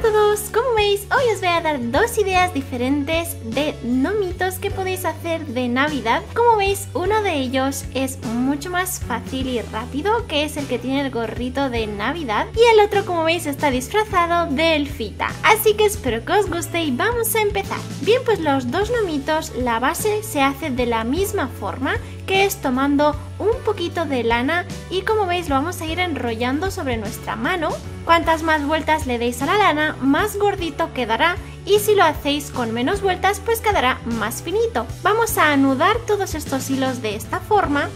a todos, como veis hoy os voy a dar dos ideas diferentes de nomitos que podéis hacer de Navidad. Como veis, uno de ellos es mucho más fácil y rápido, que es el que tiene el gorrito de Navidad, y el otro, como veis, está disfrazado de elfita. Así que espero que os guste y vamos a empezar. Bien, pues los dos nomitos, la base se hace de la misma forma, que es tomando un poquito de lana y, como veis, lo vamos a ir enrollando sobre nuestra mano. Cuantas más vueltas le deis a la lana, más gordito quedará, y si lo hacéis con menos vueltas, pues quedará más finito. Vamos a anudar todos estos hilos de esta forma.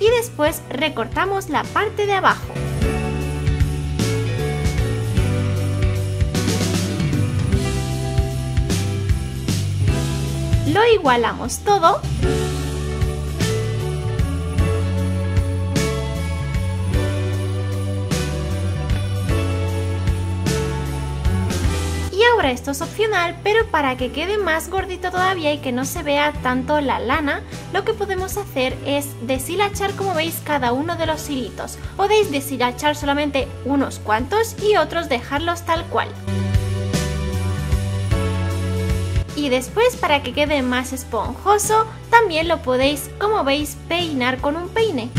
Y después recortamos la parte de abajo. Lo igualamos todo y ahora esto es opcional, pero para que quede más gordito todavía y que no se vea tanto la lana, lo que podemos hacer es deshilachar, como veis, cada uno de los hilitos. Podéis deshilachar solamente unos cuantos y otros dejarlos tal cual. Y después, para que quede más esponjoso, también lo podéis, como veis, peinar con un peine.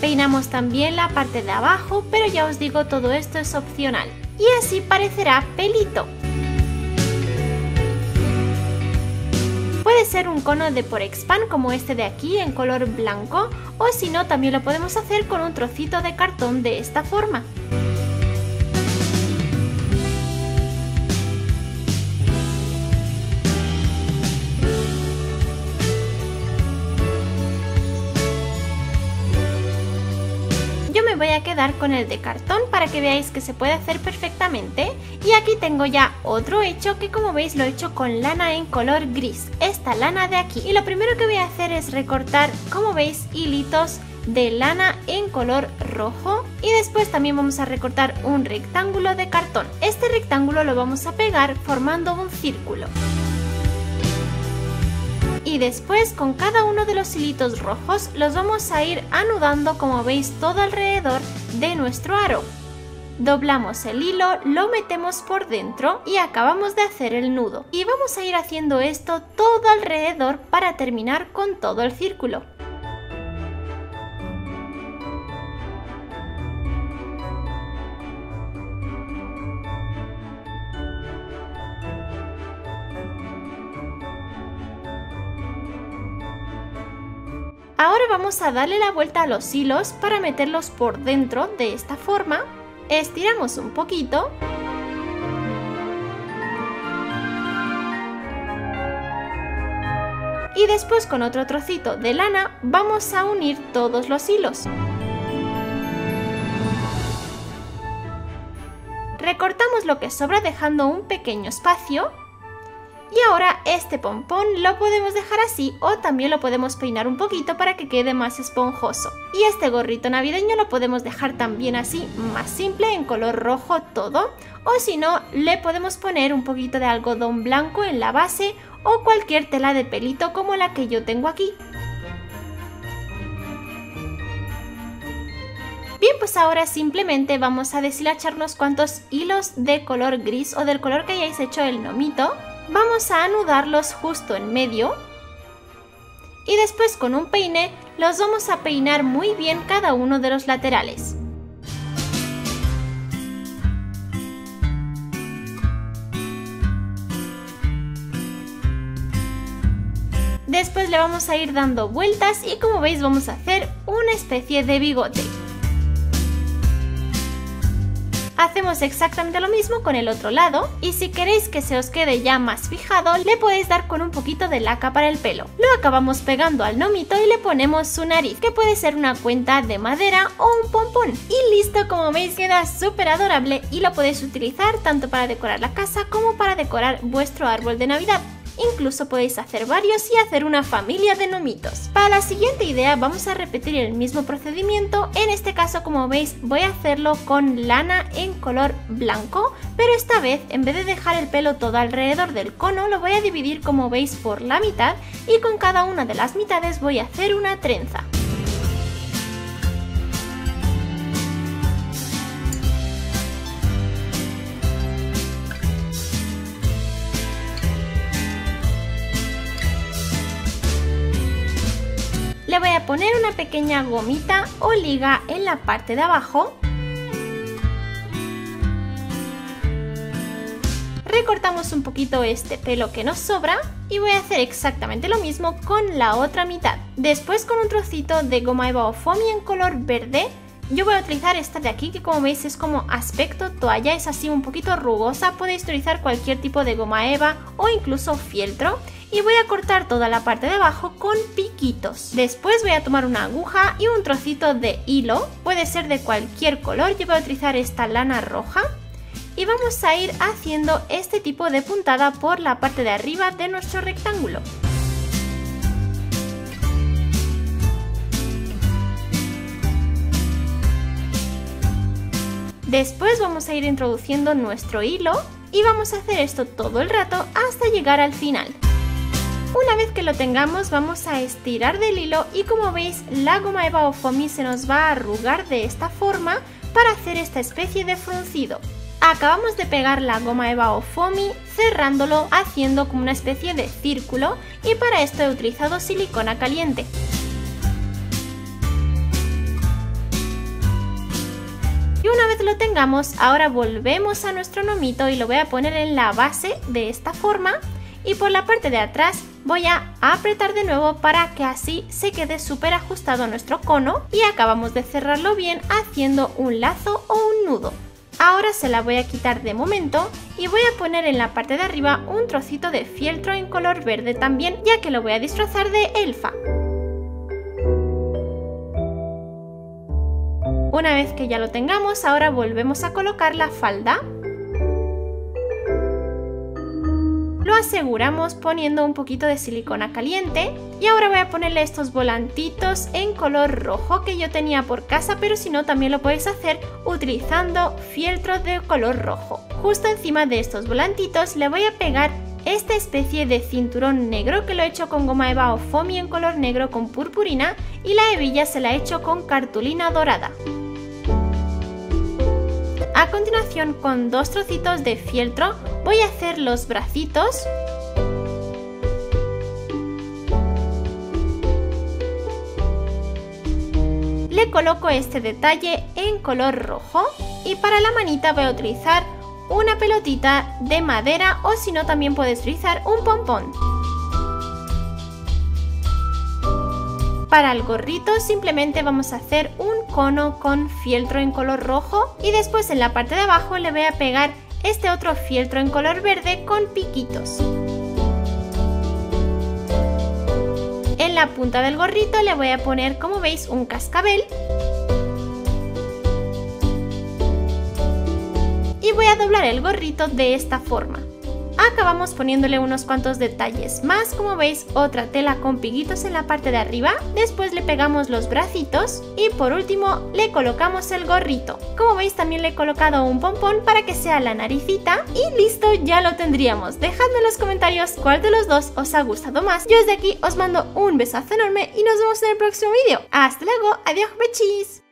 Peinamos también la parte de abajo, pero ya os digo, todo esto es opcional. Y así parecerá pelito. Puede ser un cono de Porexpan como este de aquí, en color blanco, o si no, también lo podemos hacer con un trocito de cartón de esta forma. Voy a quedar con el de cartón para que veáis que se puede hacer perfectamente. Y aquí tengo ya otro hecho, que como veis lo he hecho con lana en color gris, esta lana de aquí, y lo primero que voy a hacer es recortar, como veis, hilitos de lana en color rojo, y después también vamos a recortar un rectángulo de cartón. Este rectángulo lo vamos a pegar formando un círculo. Y después, con cada uno de los hilitos rojos, los vamos a ir anudando, como veis, todo alrededor de nuestro aro. Doblamos el hilo, lo metemos por dentro y acabamos de hacer el nudo. Y vamos a ir haciendo esto todo alrededor para terminar con todo el círculo. Ahora vamos a darle la vuelta a los hilos para meterlos por dentro de esta forma. Estiramos un poquito. Y después, con otro trocito de lana, vamos a unir todos los hilos. Recortamos lo que sobra dejando un pequeño espacio. Y ahora este pompón lo podemos dejar así, o también lo podemos peinar un poquito para que quede más esponjoso. Y este gorrito navideño lo podemos dejar también así, más simple, en color rojo todo. O si no, le podemos poner un poquito de algodón blanco en la base, o cualquier tela de pelito como la que yo tengo aquí. Bien, pues ahora simplemente vamos a deshilachar unos cuantos hilos de color gris o del color que hayáis hecho el nomito. Vamos a anudarlos justo en medio y después, con un peine, los vamos a peinar muy bien cada uno de los laterales. Después le vamos a ir dando vueltas y, como veis, vamos a hacer una especie de bigote. Hacemos exactamente lo mismo con el otro lado, y si queréis que se os quede ya más fijado, le podéis dar con un poquito de laca para el pelo. Lo acabamos pegando al gnomito y le ponemos su nariz, que puede ser una cuenta de madera o un pompón. Y listo, como veis, queda súper adorable y lo podéis utilizar tanto para decorar la casa como para decorar vuestro árbol de Navidad. Incluso podéis hacer varios y hacer una familia de nomitos. Para la siguiente idea vamos a repetir el mismo procedimiento. En este caso, como veis, voy a hacerlo con lana en color blanco, pero esta vez, en vez de dejar el pelo todo alrededor del cono, lo voy a dividir, como veis, por la mitad, y con cada una de las mitades voy a hacer una trenza. Le voy a poner una pequeña gomita o liga en la parte de abajo. Recortamos un poquito este pelo que nos sobra y voy a hacer exactamente lo mismo con la otra mitad. Después, con un trocito de goma eva o foamy en color verde, yo voy a utilizar esta de aquí, que como veis es como aspecto toalla, es así un poquito rugosa. Podéis utilizar cualquier tipo de goma eva o incluso fieltro. Y voy a cortar toda la parte de abajo con piquitos. Después voy a tomar una aguja y un trocito de hilo, puede ser de cualquier color. Yo voy a utilizar esta lana roja y vamos a ir haciendo este tipo de puntada por la parte de arriba de nuestro rectángulo. Después vamos a ir introduciendo nuestro hilo y vamos a hacer esto todo el rato hasta llegar al final. Una vez que lo tengamos, vamos a estirar del hilo y, como veis, la goma eva o foamy se nos va a arrugar de esta forma para hacer esta especie de fruncido. Acabamos de pegar la goma eva o foamy cerrándolo, haciendo como una especie de círculo, y para esto he utilizado silicona caliente. Y una vez lo tengamos, ahora volvemos a nuestro nomito y lo voy a poner en la base de esta forma. Y por la parte de atrás voy a apretar de nuevo para que así se quede súper ajustado nuestro cono, y acabamos de cerrarlo bien haciendo un lazo o un nudo. Ahora se la voy a quitar de momento y voy a poner en la parte de arriba un trocito de fieltro en color verde también, ya que lo voy a disfrazar de elfa. Una vez que ya lo tengamos, ahora volvemos a colocar la falda. Lo aseguramos poniendo un poquito de silicona caliente, y ahora voy a ponerle estos volantitos en color rojo que yo tenía por casa, pero si no también lo podéis hacer utilizando fieltro de color rojo. Justo encima de estos volantitos le voy a pegar esta especie de cinturón negro, que lo he hecho con goma eva o foamy en color negro con purpurina, y la hebilla se la he hecho con cartulina dorada. A continuación, con dos trocitos de fieltro voy a hacer los bracitos, le coloco este detalle en color rojo, y para la manita voy a utilizar una pelotita de madera, o si no también puedes utilizar un pompón. Para el gorrito simplemente vamos a hacer un cono con fieltro en color rojo, y después en la parte de abajo le voy a pegar este otro fieltro en color verde con piquitos. En la punta del gorrito le voy a poner, como veis, un cascabel. Y voy a doblar el gorrito de esta forma. Acabamos poniéndole unos cuantos detalles más, como veis, otra tela con piquitos en la parte de arriba. Después le pegamos los bracitos y por último le colocamos el gorrito. Como veis, también le he colocado un pompón para que sea la naricita, y listo, ya lo tendríamos. Dejadme en los comentarios cuál de los dos os ha gustado más. Yo desde aquí os mando un besazo enorme y nos vemos en el próximo vídeo. Hasta luego, adiós, bechis.